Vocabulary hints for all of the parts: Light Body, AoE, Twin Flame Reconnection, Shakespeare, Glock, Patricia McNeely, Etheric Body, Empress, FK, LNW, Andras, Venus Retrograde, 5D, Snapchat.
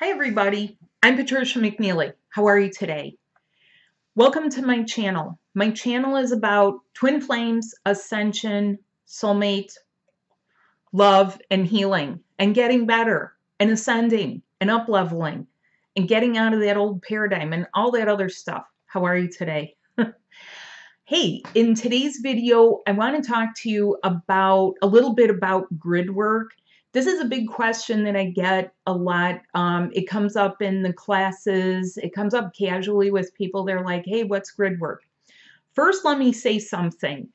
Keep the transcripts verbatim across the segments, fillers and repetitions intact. Hi everybody, I'm Patricia McNeely. How are you today? Welcome to my channel. My channel is about twin flames, ascension, soulmate, love, and healing, and getting better, and ascending, and up-leveling, and getting out of that old paradigm, and all that other stuff. How are you today? Hey, in today's video, I want to talk to you about a little bit about grid work. This is a big question that I get a lot. Um, it comes up in the classes. It comes up casually with people. They're like, hey, what's grid work? First, let me say something.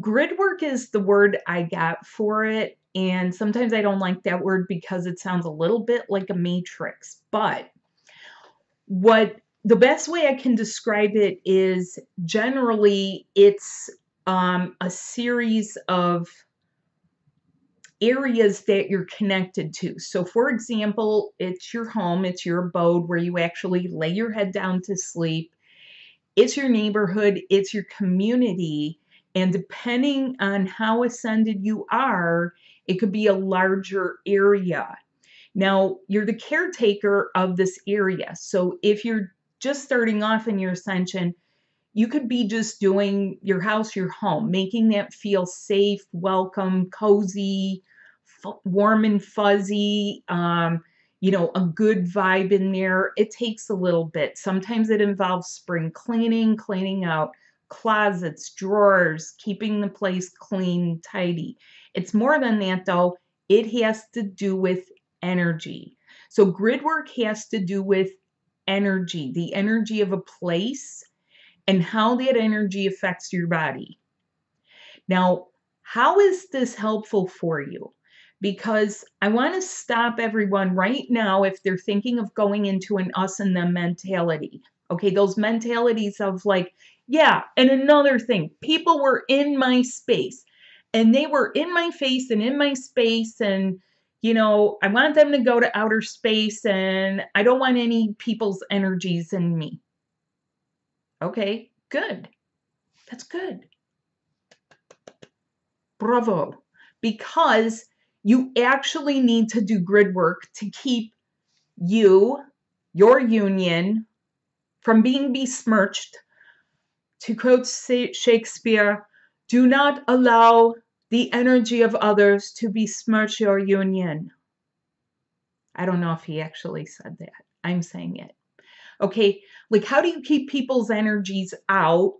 Grid work is the word I got for it. And sometimes I don't like that word because it sounds a little bit like a matrix. But what the best way I can describe it is generally it's um, a series of areas that you're connected to. So for example, it's your home, it's your abode where you actually lay your head down to sleep. It's your neighborhood, it's your community. And depending on how ascended you are, it could be a larger area. Now, you're the caretaker of this area. So if you're just starting off in your ascension, you could be just doing your house, your home, making that feel safe, welcome, cozy, warm and fuzzy, um, you know, a good vibe in there. It takes a little bit. Sometimes it involves spring cleaning, cleaning out closets, drawers, keeping the place clean, tidy. It's more than that, though. It has to do with energy. So grid work has to do with energy, the energy of a place, and how that energy affects your body. Now, how is this helpful for you? Because I want to stop everyone right now if they're thinking of going into an us and them mentality. Okay, those mentalities of like, yeah, and another thing, people were in my space and they were in my face and in my space and, you know, I want them to go to outer space and I don't want any people's energies in me. Okay, good. That's good. Bravo. Because you actually need to do grid work to keep you, your union, from being besmirched. To quote Shakespeare, do not allow the energy of others to besmirch your union. I don't know if he actually said that. I'm saying it. Okay, like how do you keep people's energies out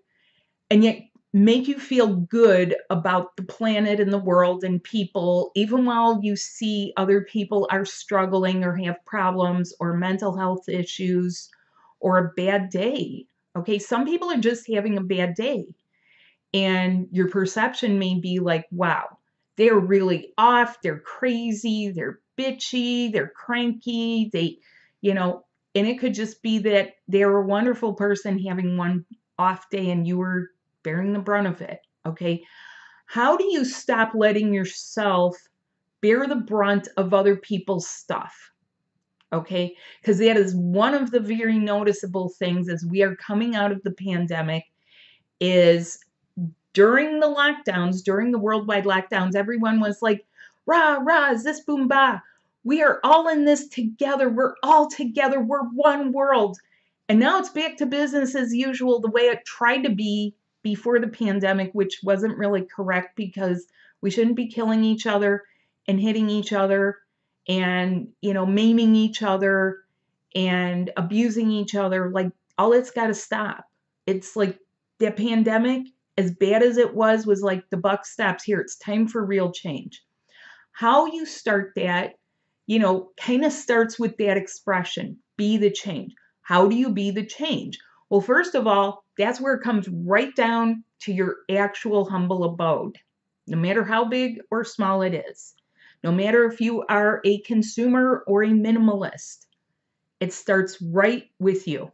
and yet make you feel good about the planet and the world and people, even while you see other people are struggling or have problems or mental health issues or a bad day? Okay, some people are just having a bad day and your perception may be like, wow, they're really off, they're crazy, they're bitchy, they're cranky, they, you know, and it could just be that they're a wonderful person having one off day and you were bearing the brunt of it, okay? How do you stop letting yourself bear the brunt of other people's stuff, okay? Because that is one of the very noticeable things as we are coming out of the pandemic is during the lockdowns, during the worldwide lockdowns, everyone was like, rah, rah, is this boom, bah? We are all in this together. We're all together. We're one world. And now it's back to business as usual, the way it tried to be before the pandemic, which wasn't really correct because we shouldn't be killing each other and hitting each other and, you know, maiming each other and abusing each other. Like, all that's got to stop. It's like the pandemic, as bad as it was, was like the buck stops here. It's time for real change. How you start that, you know, kind of starts with that expression, be the change. How do you be the change? Well, first of all, that's where it comes right down to your actual humble abode, no matter how big or small it is, no matter if you are a consumer or a minimalist, it starts right with you.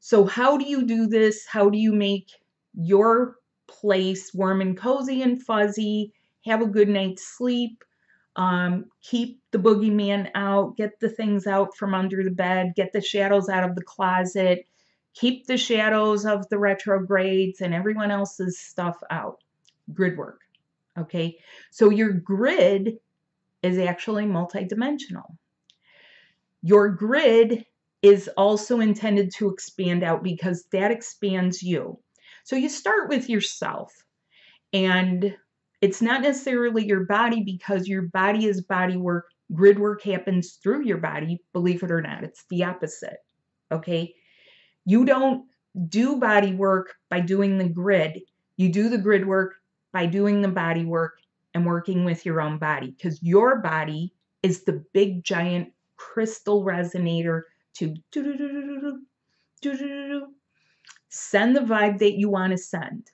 So how do you do this? How do you make your place warm and cozy and fuzzy, have a good night's sleep? Um, keep the boogeyman out, get the things out from under the bed, get the shadows out of the closet, keep the shadows of the retrogrades and everyone else's stuff out. Grid work. Okay. So your grid is actually multidimensional. Your grid is also intended to expand out because that expands you. So you start with yourself, and it's not necessarily your body, because your body is body work. Grid work happens through your body, believe it or not. It's the opposite, okay? You don't do body work by doing the grid. You do the grid work by doing the body work and working with your own body, because your body is the big giant crystal resonator to send the vibe that you want to send.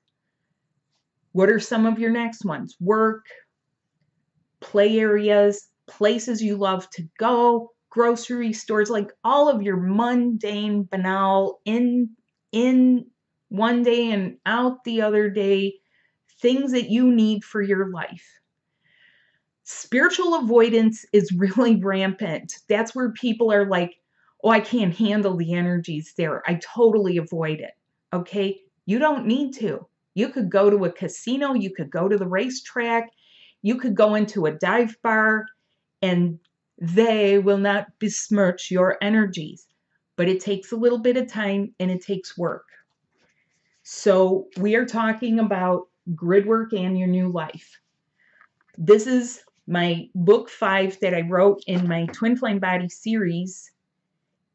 What are some of your next ones? Work, play areas, places you love to go, grocery stores, like all of your mundane, banal, in, in one day and out the other day, things that you need for your life. Spiritual avoidance is really rampant. That's where people are like, oh, I can't handle the energies there. I totally avoid it. Okay? You don't need to. You could go to a casino. You could go to the racetrack. You could go into a dive bar, and they will not besmirch your energies. But it takes a little bit of time, and it takes work. So we are talking about grid work and your new life. This is my book five that I wrote in my Twin Flame Body series,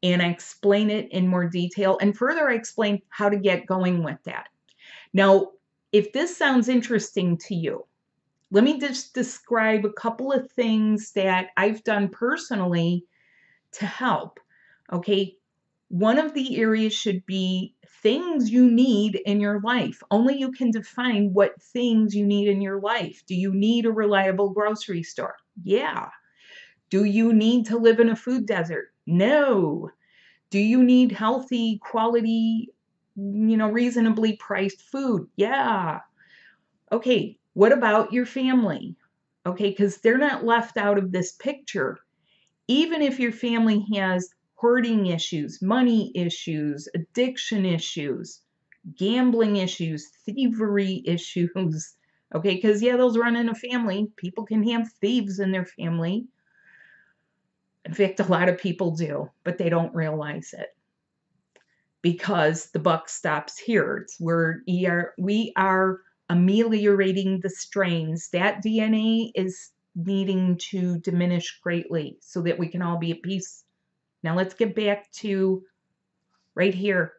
and I explain it in more detail. And further, I explain how to get going with that. Now, if this sounds interesting to you, let me just describe a couple of things that I've done personally to help. Okay, one of the areas should be things you need in your life. Only you can define what things you need in your life. Do you need a reliable grocery store? Yeah. Do you need to live in a food desert? No. Do you need healthy, quality, you know, reasonably priced food? Yeah. Okay. What about your family? Okay, because they're not left out of this picture. Even if your family has hoarding issues, money issues, addiction issues, gambling issues, thievery issues, okay, because yeah, those run in a family. People can have thieves in their family. In fact, a lot of people do, but they don't realize it, because the buck stops here. It's where we are, we are ameliorating the strains. That D N A is needing to diminish greatly so that we can all be at peace. Now let's get back to right here.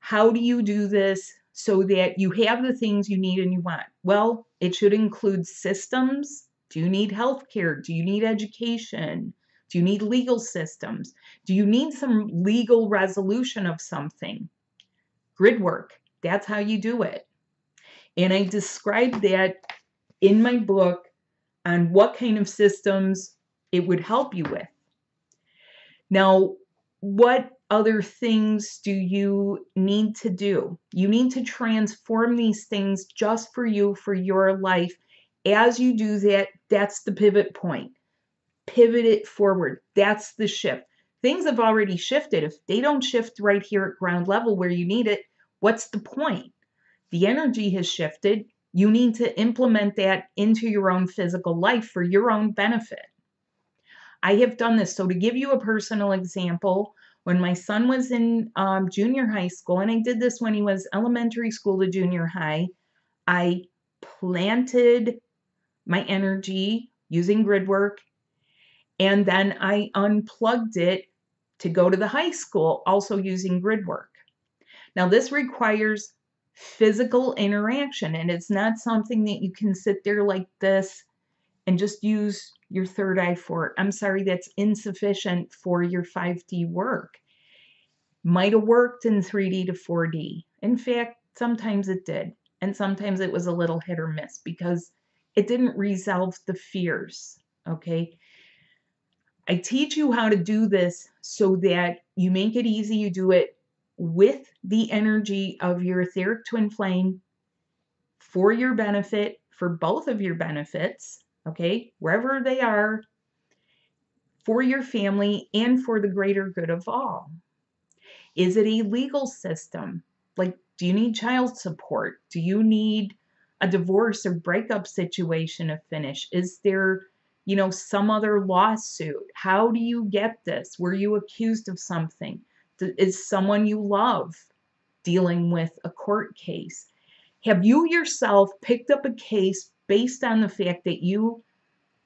How do you do this so that you have the things you need and you want? Well, it should include systems. Do you need healthcare? Do you need education? Do you need legal systems? Do you need some legal resolution of something? Grid work. That's how you do it. And I describe that in my book on what kind of systems it would help you with. Now, what other things do you need to do? You need to transform these things just for you, for your life. As you do that, that's the pivot point. Pivot it forward. That's the shift. Things have already shifted. If they don't shift right here at ground level where you need it, what's the point? The energy has shifted. You need to implement that into your own physical life for your own benefit. I have done this. So to give you a personal example, when my son was in um, junior high school, and I did this when he was elementary school to junior high, I planted my energy using grid work, and then I unplugged it to go to the high school, also using grid work. Now this requires physical interaction, and it's not something that you can sit there like this and just use your third eye for it. I'm sorry, that's insufficient for your five D work. Might have worked in three D to four D. In fact, sometimes it did, and sometimes it was a little hit or miss because it didn't resolve the fears. Okay, I teach you how to do this so that you make it easy. You do it with the energy of your etheric twin flame for your benefit, for both of your benefits, okay, wherever they are, for your family and for the greater good of all. Is it a legal system? Like, do you need child support? Do you need a divorce or breakup situation to finish? Is there you know, some other lawsuit. How do you get this? Were you accused of something? Is someone you love dealing with a court case? Have you yourself picked up a case based on the fact that you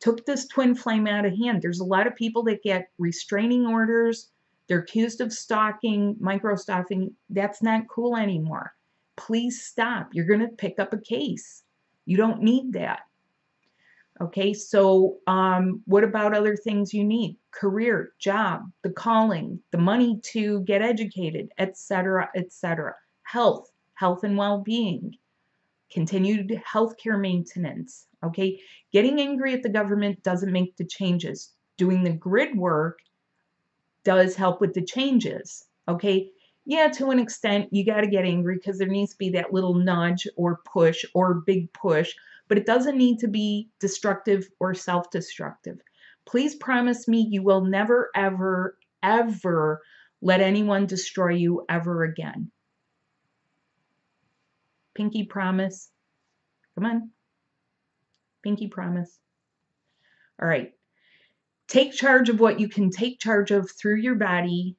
took this twin flame out of hand? There's a lot of people that get restraining orders. They're accused of stalking, micro-stalking. That's not cool anymore. Please stop. You're going to pick up a case. You don't need that. Okay, so um, what about other things you need? Career, job, the calling, the money to get educated, et cetera, et cetera. Health, health and well-being, continued healthcare maintenance. Okay, getting angry at the government doesn't make the changes. Doing the grid work does help with the changes. Okay, yeah, to an extent, you got to get angry because there needs to be that little nudge or push or big push. But it doesn't need to be destructive or self-destructive. Please promise me you will never, ever, ever let anyone destroy you ever again. Pinky promise. Come on. Pinky promise. All right. Take charge of what you can take charge of through your body,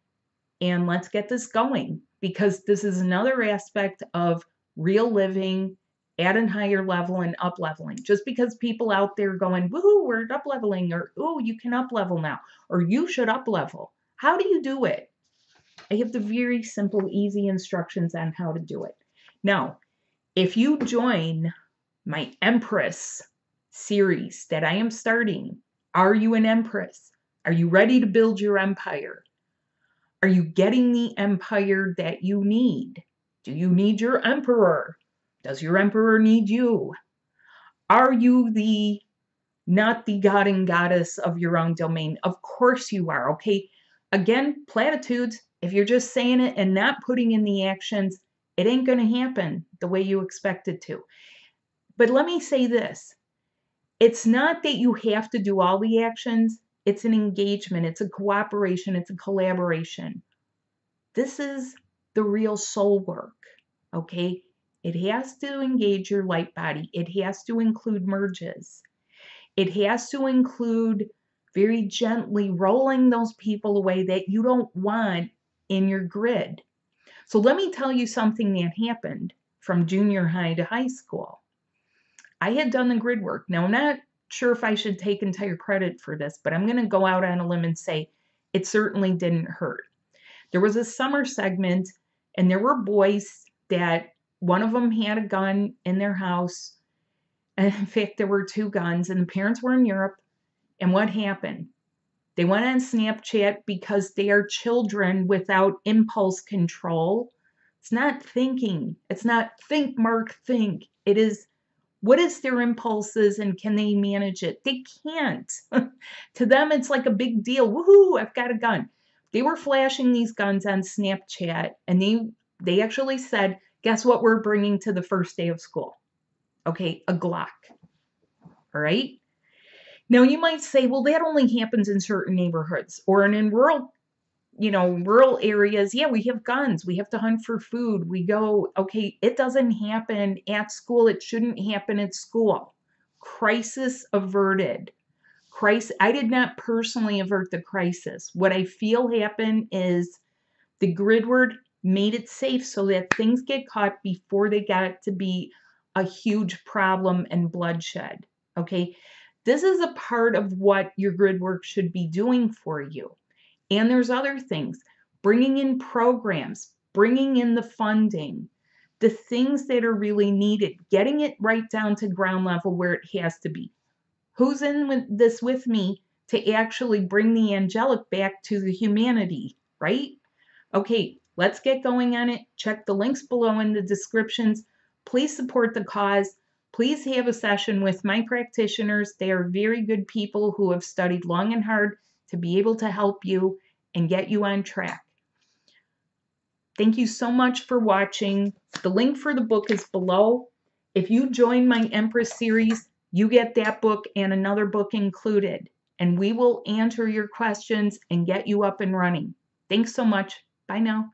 and let's get this going, because this is another aspect of real living at a higher level and up leveling. Just because people out there going, woohoo, we're up leveling, or oh, you can up level now, or you should up level. How do you do it? I have the very simple, easy instructions on how to do it. Now, if you join my Empress series that I am starting, are you an Empress? Are you ready to build your empire? Are you getting the empire that you need? Do you need your emperor? Does your emperor need you? Are you the, not the god and goddess of your own domain? Of course you are, okay? Again, platitudes, if you're just saying it and not putting in the actions, it ain't going to happen the way you expect it to. But let me say this. It's not that you have to do all the actions. It's an engagement. It's a cooperation. It's a collaboration. This is the real soul work, okay? It has to engage your light body. It has to include merges. It has to include very gently rolling those people away that you don't want in your grid. So let me tell you something that happened from junior high to high school. I had done the grid work. Now, I'm not sure if I should take entire credit for this, but I'm going to go out on a limb and say it certainly didn't hurt. There was a summer segment, and there were boys that... one of them had a gun in their house. And in fact, there were two guns, and the parents were in Europe. And what happened? They went on Snapchat because they are children without impulse control. It's not thinking. It's not think, Mark, think. It is, what is their impulses and can they manage it? They can't. To them, it's like a big deal. Woohoo, I've got a gun. They were flashing these guns on Snapchat, and they, they actually said, guess what we're bringing to the first day of school? Okay, a Glock. All right? Now, you might say, well, that only happens in certain neighborhoods or in, in rural, you know, rural areas. Yeah, we have guns. We have to hunt for food. We go, okay, it doesn't happen at school. It shouldn't happen at school. Crisis averted. Crisis. I did not personally avert the crisis. What I feel happened is the gridward made it safe so that things get caught before they got to be a huge problem and bloodshed. Okay, this is a part of what your grid work should be doing for you. And there's other things, bringing in programs, bringing in the funding, the things that are really needed, getting it right down to ground level where it has to be. Who's in with this with me to actually bring the angelic back to the humanity, right? Okay. Let's get going on it. Check the links below in the descriptions. Please support the cause. Please have a session with my practitioners. They are very good people who have studied long and hard to be able to help you and get you on track. Thank you so much for watching. The link for the book is below. If you join my Empress series, you get that book and another book included. And we will answer your questions and get you up and running. Thanks so much. Bye now.